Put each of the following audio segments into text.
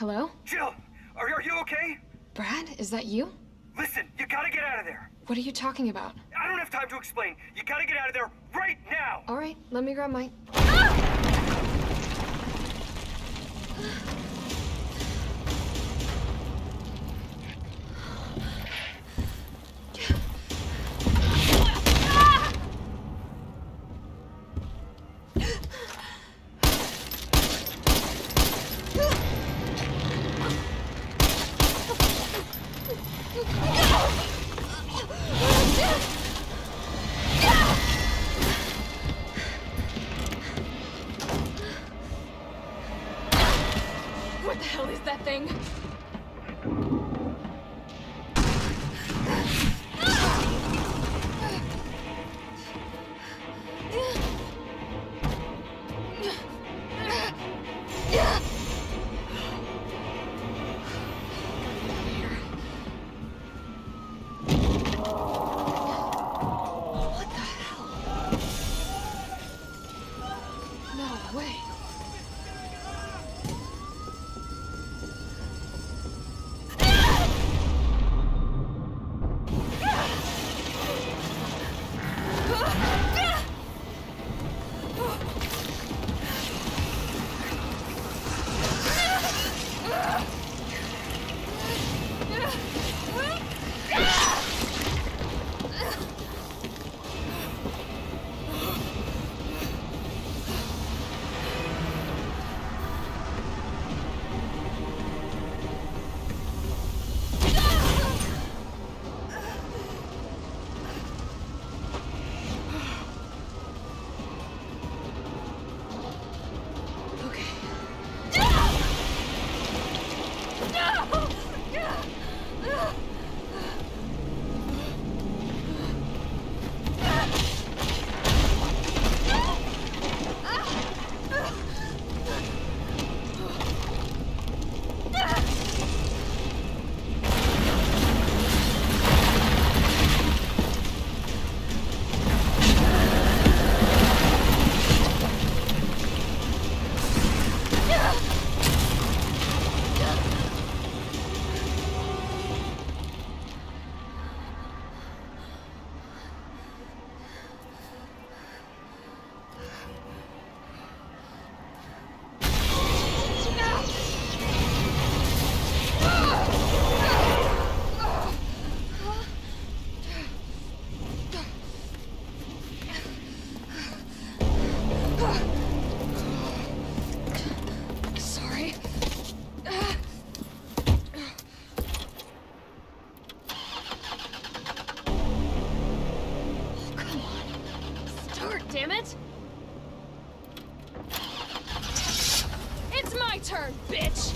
Hello? Jill, are you okay? Brad, is that you? Listen, you gotta get out of there. What are you talking about? I don't have time to explain. You gotta get out of there right now. All right, let me grab my... Ah! What the hell is that thing? Damn it! It's my turn, bitch!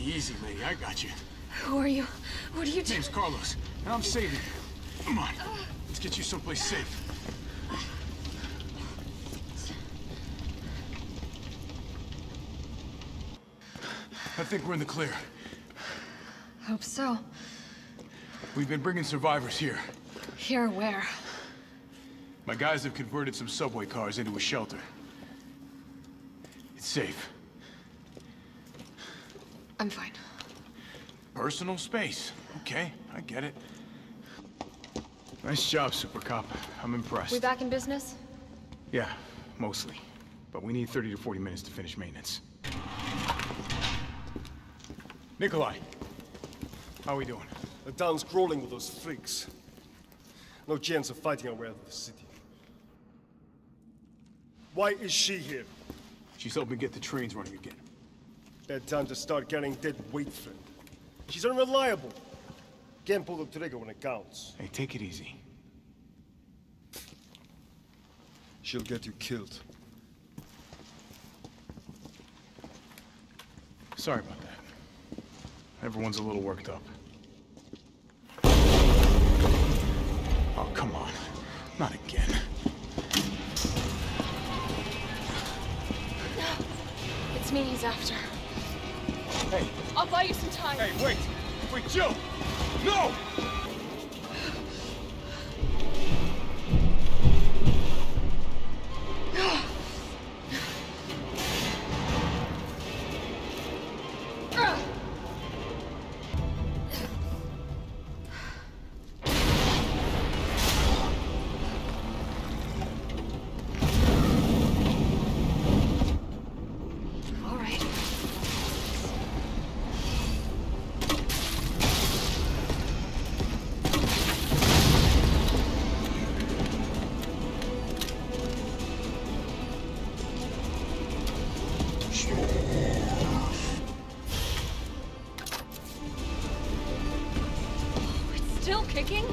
Easy, lady. I got you. Who are you? What are you doing? My name's Carlos, and I'm saving you. Come on. Let's get you someplace safe. I think we're in the clear. Hope so. We've been bringing survivors here. Here where? My guys have converted some subway cars into a shelter. It's safe. I'm fine. Personal space. Okay, I get it. Nice job, Super Cop. I'm impressed. We back in business? Yeah, mostly. But we need 30 to 40 minutes to finish maintenance. Nikolai, how are we doing? The town's crawling with those freaks. No chance of fighting our way out of the city. Why is she here? She's helping get the trains running again. Bad time to start carrying dead weight, friend. She's unreliable. Can't pull the trigger when it counts. Hey, take it easy. She'll get you killed. Sorry about that. Everyone's a little worked up. Oh, come on. Not again. No. It's me he's after. Hey. I'll buy you some time. Hey, wait. Wait, Jill! No! Kicking?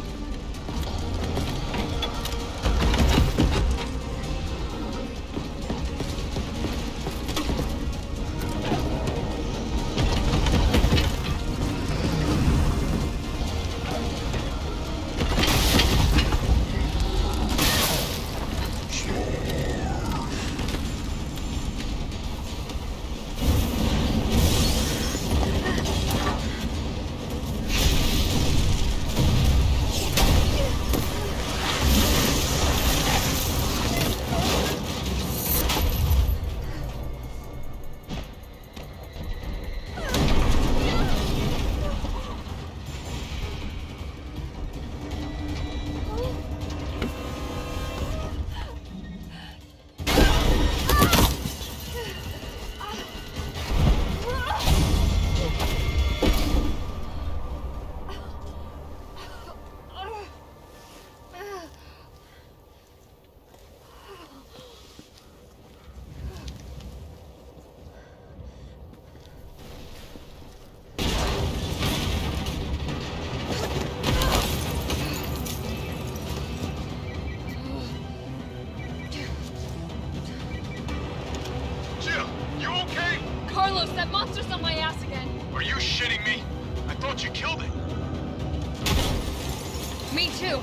Carlos, that monster's on my ass again. Are you shitting me? I thought you killed it. Me too.